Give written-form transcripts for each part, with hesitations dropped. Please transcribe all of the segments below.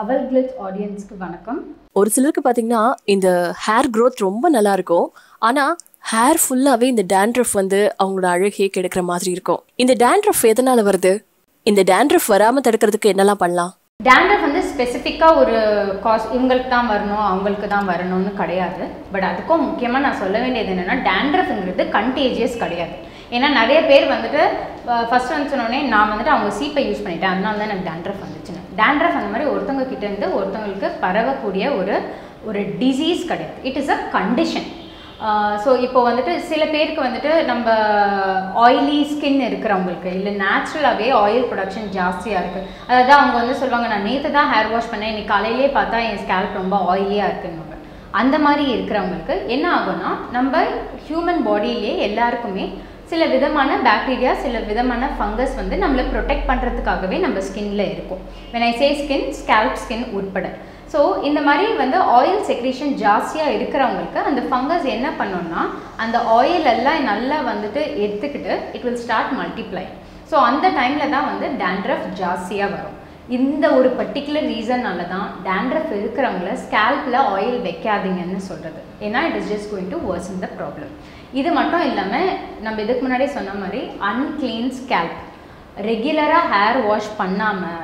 ஒரு சிலருக்கு பாத்தீங்கன்னா இந்த ஹேர் growth ரொம்ப நல்லா இருக்கும். ஆனா ஹேர் ஃபுல்லாவே இந்த dandruff வந்து அவங்களோட அழகே கெடுக்குற மாதிரி இருக்கும். இந்த dandruff எதனால வருது? இந்த dandruff வராம தடுக்கிறதுக்கு என்னலாம் பண்ணலாம்? dandruff வந்து ஸ்பெசிஃபிக்கா ஒரு காஸ் இவங்களுக்கு தான் வரணும் அவங்களுக்கு தான் வரணும்னு கிடையாது. பட் அதுக்கு முக்கியமா நான் சொல்ல வேண்டியது என்னன்னா dandruffங்கிறது கண்டேஜியஸ் கிடையாது. ஏன்னா நிறைய பேர் வந்துட்டு ஃபர்ஸ்ட் வந்து சொன்னோடனே நான் வந்துட்டு அவங்க சீப்பை யூஸ் பண்ணிட்டேன் அதனால தான் எனக்கு dandruff வந்துச்சுன்னு. dandruff அந்த மாதிரி ஒருத்தவங்க கிட்ட இருந்து ஒருத்தவங்களுக்கு பரவக்கூடிய ஒரு டிசீஸ் கிடையாது. It is a condition. So இப்போ வந்துட்டு சில பேருக்கு வந்துட்டு நம்ம ஆயிலி ஸ்கின் இருக்கிறவங்களுக்கு இல்லை நேச்சுரலாகவே ஆயில் ப்ரொடக்ஷன் ஜாஸ்தியாக இருக்குது. அதாவது அவங்க வந்து சொல்லுவாங்க நான் நேற்று தான் ஹேர் வாஷ் பண்ணேன் இன்னைக்கு காலையிலே பார்த்தா என் ஸ்கேல்ப் ரொம்ப ஆயிலியாக இருக்குன்னு. அந்த மாதிரி இருக்கிறவங்களுக்கு என்ன ஆகும்னா நம்ம ஹியூமன் பாடியிலே எல்லாருக்குமே சில விதமான பாக்டீரியா சில விதமான ஃபங்கஸ் வந்து நம்மளை ப்ரொடெக்ட் பண்ணுறதுக்காகவே நம்ம ஸ்கின்ல இருக்கும். when I say skin, scalp skin உட்பட. ஸோ இந்த மாதிரி வந்து ஆயில் செக்ரீஷன் ஜாஸ்தியாக இருக்கிறவங்களுக்கு அந்த ஃபங்கஸ் என்ன பண்ணோம்னா அந்த ஆயில் எல்லாம் நல்லா வந்துட்டு எடுத்துக்கிட்டு it will start multiply. So அந்த டைமில் தான் வந்து dandruff ஜாஸ்தியாக வரும். இந்த ஒரு பர்டிகுலர் ரீசனால தான் dandruff இருக்கிறவங்கள ஸ்கேல்பில் ஆயில் வைக்காதீங்கன்னு சொல்கிறது. ஏன்னா it is just going to worsen the problem. இது மட்டும் இல்லாமல் நம்ம இதுக்கு முன்னாடி சொன்ன மாதிரி அன்கிளீன் ஸ்கேல்ப் ரெகுலராக ஹேர் வாஷ் பண்ணாமல்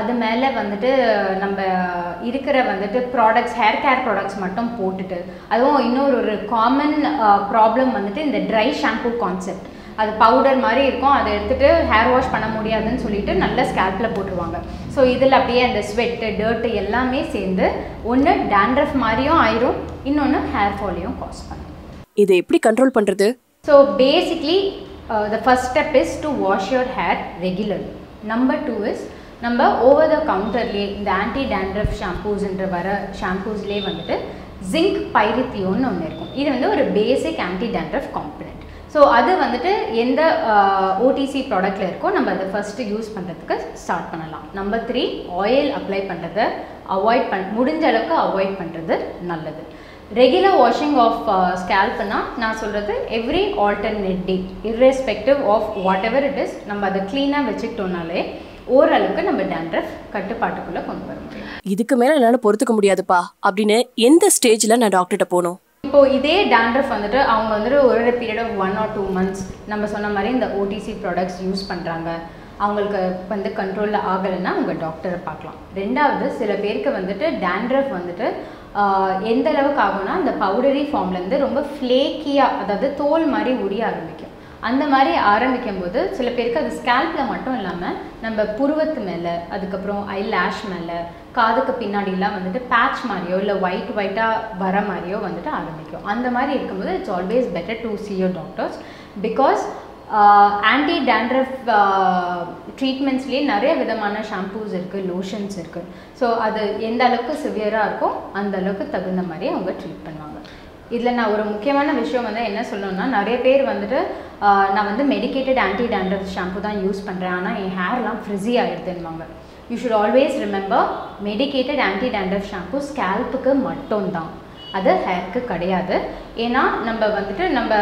அது மேலே வந்துட்டு நம்ம இருக்கிற வந்துட்டு ப்ராடக்ட்ஸ் ஹேர் கேர் ப்ராடக்ட்ஸ் மட்டும் போட்டுட்டு அதுவும் இன்னொரு காமன் ப்ராப்ளம் வந்துட்டு இந்த ட்ரை ஷாம்பூ கான்செப்ட். அது பவுடர் மாதிரி இருக்கும் அதை எடுத்துகிட்டு ஹேர் வாஷ் பண்ண முடியாதுன்னு சொல்லிட்டு நல்ல ஸ்கேல்ப்பில் போட்டுருவாங்க. ஸோ இதில் அப்படியே அந்த ஸ்வெட்டு டர்ட்டு எல்லாமே சேர்ந்து ஒன்று dandruff மாதிரியும் ஆயிரும் இன்னொன்று ஹேர் ஃபாலையும் காஸ் பண்ணும். இதை எப்படி கண்ட்ரோல் பண்ணுறது? So basically the first step is to wash your hair regularly. Number 2 is நம்ம ஓவர் த கவுண்டர்லேயே இந்த ஆன்டி dandruff ஷாம்பூஸ்ன்ற வர ஷாம்பூஸ்லேயே வந்துட்டு ஜிங்க் பைரித்தியோன்னு ஒன்று இருக்கும். இது வந்து ஒரு basic anti dandruff component. So அது வந்துட்டு எந்த ஓடிசி ப்ராடக்டில் இருக்கோ நம்ம அதை ஃபஸ்ட்டு யூஸ் பண்ணுறதுக்கு ஸ்டார்ட் பண்ணலாம். நம்பர் 3 ஆயில் அப்ளை பண்ணுறதை அவாய்ட் முடிஞ்ச அளவுக்கு அவாய்ட் பண்ணுறது நல்லது. ரெகுலர் வாஷிங் ஆஃப் ஸ்கேல்ப்னா நான் சொல்கிறது every alternate day irrespective of whatever it is நம்ம அதை க்ளீனாக வச்சுக்கிட்டோம்னாலே ஓரளவுக்கு நம்ம dandruff கட்டுப்பாட்டுக்குள்ளே கொண்டு வர முடியும். இதுக்கு மேலே என்னால் பொறுத்துக்க முடியாதுப்பா அப்படின்னு எந்த ஸ்டேஜில் நான் டாக்டர்கிட்ட போகணும்? இப்போது இதே dandruff வந்துட்டு அவங்க வந்துட்டு ஒரு பீரியட் ஆஃப் 1 or 2 months நம்ம சொன்ன மாதிரி இந்த ஓடிசி ப்ராடக்ட்ஸ் யூஸ் பண்ணுறாங்க அவங்களுக்கு வந்து கண்ட்ரோலில் ஆகலைன்னா அவங்க டாக்டரை பார்க்கலாம். ரெண்டாவது சில பேருக்கு வந்துட்டு dandruff வந்துட்டு எந்த அளவுக்கு ஆகும்னா அந்த பவுடரி ஃபார்ம்லேருந்து ரொம்ப ஃப்ளேக்கியாக அதாவது தோல் மாதிரி உரிய ஆரம்பிக்கும். அந்த மாதிரி ஆரம்பிக்கும் போது சில பேருக்கு அது ஸ்கேல்ப்பில் மட்டும் இல்லாமல் நம்ம புருவத்து மேலே அதுக்கப்புறம் ஐ லேஷ் மேலே காதுக்கு பின்னாடிலாம் வந்துட்டு பேட்ச் மாதிரியோ இல்லை ஒயிட்டாக வர மாதிரியோ வந்துட்டு ஆரம்பிக்கும். அந்த மாதிரி இருக்கும்போது it's always better to see your doctors because anti dandruff ட்ரீட்மெண்ட்ஸ்லேயே நிறைய விதமான ஷாம்பூஸ் இருக்குது லோஷன்ஸ் இருக்குது. ஸோ அது எந்த அளவுக்கு சிவியராக இருக்கோ அந்த அளவுக்கு தகுந்த மாதிரி அவங்க ட்ரீட் பண்ணுவாங்க. இதில் நான் ஒரு முக்கியமான விஷயம் வந்து என்ன சொல்லணும்னா நிறைய பேர் வந்துட்டு நான் வந்து மெடிக்கேட்டட் ஆன்டி dandruff ஷாம்பூ தான் யூஸ் பண்ணுறேன் ஆனால் என் ஹேர்லாம் ஃப்ரிஸி ஆகிடுதுன்னுவாங்க. You should always remember medicated anti dandruff shampoo ஸ்கேல்ப்புக்கு மட்டும்தான், அது ஹேருக்கு கிடையாது. ஏன்னா நம்ம வந்துட்டு நம்ம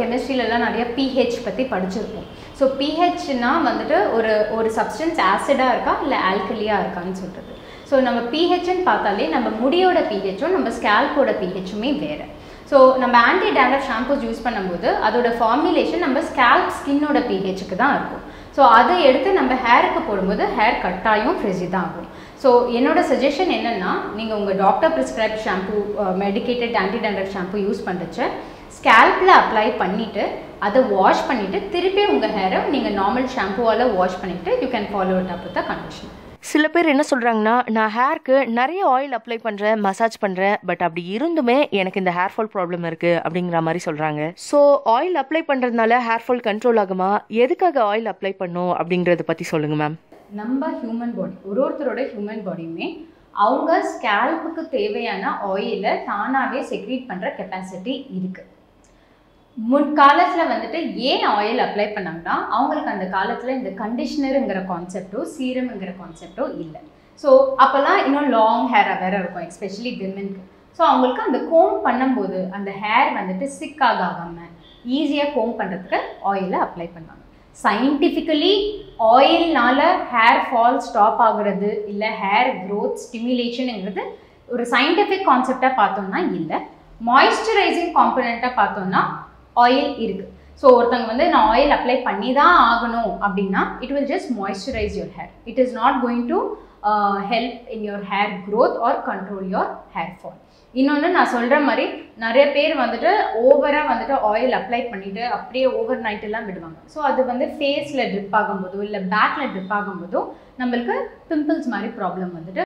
கெமிஸ்ட்ரியிலலாம் நிறைய pH பற்றி படிச்சிருப்போம். ஸோ pHனா வந்துட்டு ஒரு ஒரு சப்ஸ்டன்ஸ் ஆசிடாக இருக்கா இல்லை ஆல்கலியாக இருக்கான்னு சொல்கிறது. ஸோ நம்ம pHன்னு பார்த்தாலே நம்ம முடியோட pHும் நம்ம ஸ்கேல்போட pHுமே வேறு. ஸோ நம்ம ஆன்டி dandruff ஷாம்பூஸ் யூஸ் பண்ணும்போது அதோட ஃபார்முலேஷன் நம்ம ஸ்கேல்ப் ஸ்கின்னோட pHக்கு தான் இருக்கும். ஸோ அதை எடுத்து நம்ம ஹேருக்கு போடும்போது ஹேர் கட்டாயம் ஃப்ரிஸி தான் ஆகும். ஸோ என்னோட சஜஷன் என்னென்னா நீங்கள் உங்கள் doctor prescribe shampoo medicated anti dandruff shampoo use பண்ணுறச்ச ஸ்கேல்ப்பில் அப்ளை பண்ணிவிட்டு அதை வாஷ் பண்ணிவிட்டு திருப்பி உங்கள் ஹேரை நீங்கள் நார்மல் ஷாம்பூவால் வாஷ் பண்ணிவிட்டு you can follow it up with the conditioner. சில பேர் என்ன சொல்கிறாங்கன்னா நான் ஹேருக்கு நிறைய ஆயில் அப்ளை பண்ணுறேன் மசாஜ் பண்ணுறேன் பட் அப்படி இருந்துமே எனக்கு இந்த ஹேர் ஃபால் ப்ராப்ளம் இருக்குது அப்படிங்கிற மாதிரி சொல்கிறாங்க. ஸோ ஆயில் அப்ளை பண்ணுறதுனால ஹேர் ஃபால் கண்ட்ரோல் ஆகுமா? எதுக்காக ஆயில் அப்ளை பண்ணும் அப்படிங்கிறத பற்றி சொல்லுங்கள் மேம். நம்ம ஹியூமன் பாடி ஒருத்தரோட ஹியூமன் பாடியுமே அவங்க ஸ்கேல்புக்கு தேவையான ஆயிலை தானாகவே செக்ரீட் பண்ணுற கெப்பாசிட்டி இருக்குது. முன்காலத்தில் வந்துட்டு ஏன் ஆயில் அப்ளை பண்ணாங்கன்னா அவங்களுக்கு அந்த காலத்தில் இந்த கண்டிஷனருங்கிற கான்செப்டோ சீரம்ங்கிற கான்செப்டோ இல்லை. ஸோ அப்போல்லாம் இன்னும் லாங் ஹேராக வேறு இருக்கும் எஸ்பெஷலி விமென்க்கு. ஸோ அவங்களுக்கு அந்த கோம் பண்ணும்போது அந்த ஹேர் வந்துட்டு சிக்காகாமல் ஈஸியாக கோம் பண்ணுறதுக்கு ஆயிலை அப்ளை பண்ணுவாங்க. scientifically oil नाल hair fall stop आगरदु इल्ला hair growth stimulation इंगरदु ஒரு scientific concept பார்த்தோம்னா இல்ல moisturizing component பார்த்தோம்னா oil இருக்கு so ஒருத்தங்க வந்து நான் oil apply பண்ணி தான் ஆகணும் அப்படினா it will just moisturize your hair it is not going to help in your hair growth or control your hair fall இன்னொன்னு நான் சொல்ற மாதிரி நிறைய பேர் வந்துட்டு ஓவரா வந்துட்டு oil apply பண்ணிட்டு அப்படியே ஓவர் நைட் எல்லாம் விடுவாங்க so அது வந்து ஃபேஸ்ல ட்ரிப் ஆகும்போது இல்ல பேக்ல ட்ரிப் ஆகும்போது நமக்கு பிம்பிள்ஸ் மாதிரி ப்ராப்ளம் வந்துட்டு